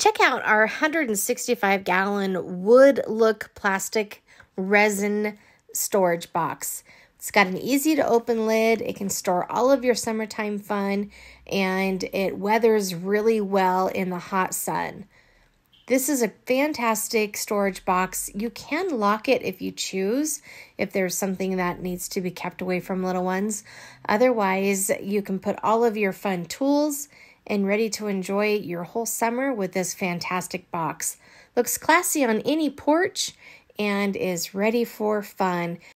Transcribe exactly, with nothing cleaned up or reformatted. Check out our one hundred sixty-five gallon wood look plastic resin storage box. It's got an easy to open lid. It can store all of your summertime fun, and it weathers really well in the hot sun. This is a fantastic storage box. You can lock it if you choose, if there's something that needs to be kept away from little ones. Otherwise, you can put all of your fun tools and ready to enjoy your whole summer with this fantastic box. Looks classy on any porch and is ready for fun.